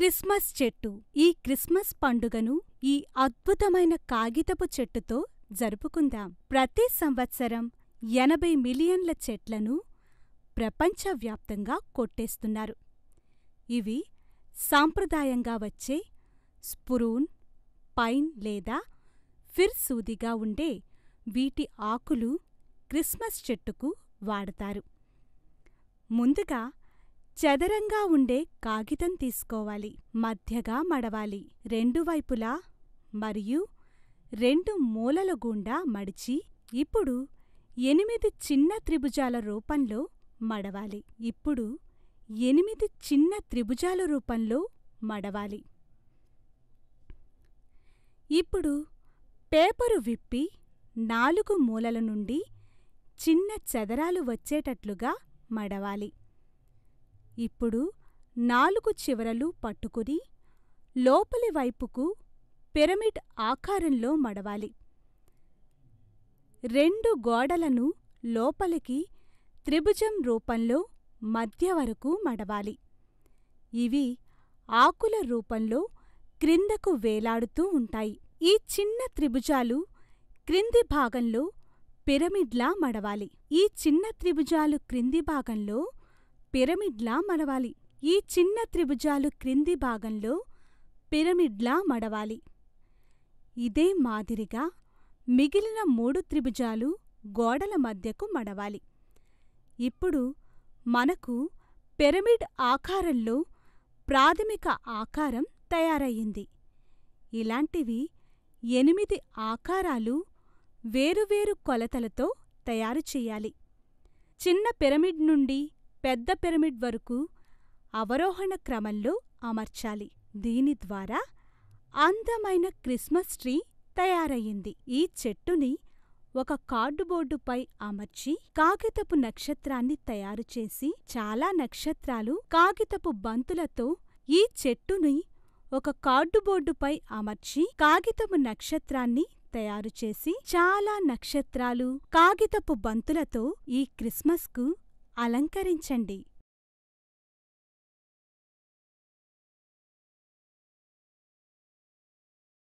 Christmas చెట్టు ఈ Christmas పండుగను ఈ అద్భుతమైన కాగితపు చెట్టుతో జరుపుకుందాం. ప్రతి సంవత్సరం 80 మిలియన్ల చెట్లను ప్రపంచవ్యాప్తంగా కొట్టేస్తున్నారు. ఇవి సాంప్రదాయంగా వచ్చే స్పురూన్, పైన్ లేదా ఫిర్సూదిగా ఉండే వీటి ఆకులు క్రిస్మస్ చెట్టుకు వాడతారు. ముందుగా చదరంగా ఉండే కాగితం తీసుకోవాలి, మధ్యగా మడవాలి, రెండు వైపులా మరియు 2 మూలల గుండా మడిచి ఇప్పుడు 8 చిన్న త్రిభుజాల రూపంలో మడవాలి. 8 చిన్న త్రిభుజాల రూపంలో మడవాలి. ఇప్పుడు పేపరు విప్పి 4 మూలల నుండి చిన్న చదరాలు వచ్చేటట్లుగా మడవాలి. ఇప్పుడు 4 చివరలు పట్టుకుని లోపలి వైపుకు పిరమిడ్ ఆకారంలో మడవాలి. 2 గోడలను లోపలికి త్రిభుజం రూపంలో మధ్య వరకు మడవాలి. ఇవి ఆకుల రూపంలో క్రిందకు వేలాడుతూ ఉంటాయి. ఈ చిన్న త్రిభుజాలు క్రింది భాగంలో పిరమిడ్లా మడవాలి. ఇదే మాదిరిగా మిగిలిన 3 త్రిభుజాలు గోడల మధ్యకు మడవాలి. ఇప్పుడు మనకు పిరమిడ్ ఆకారంలో ప్రాథమిక ఆకారం తయారయ్యింది. ఇలాంటివి 8 ఆకారాలు వేరువేరు కొలతలతో తయారు చేయాలి. చిన్న పిరమిడ్ నుండి పెద్ద పిరమిడ్ వరకు అవరోహణ క్రమంలో అమర్చాలి. దీని ద్వారా అందమైన క్రిస్మస్ ట్రీ తయారయ్యింది. ఈ చెట్టుని ఒక కార్డుబోర్డుపై అమర్చి కాగితపు నక్షత్రాన్ని తయారుచేసి చాలా నక్షత్రాలు కాగితపు బంతులతో ఈ చెట్టుని ఒక కార్డుబోర్డుపై అమర్చి కాగితపు నక్షత్రాన్ని తయారుచేసి చాలా నక్షత్రాలు కాగితపు బంతులతో ఈ క్రిస్మస్కు అలంకరించండి.